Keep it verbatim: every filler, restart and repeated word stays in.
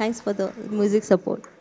Thanks for the music support.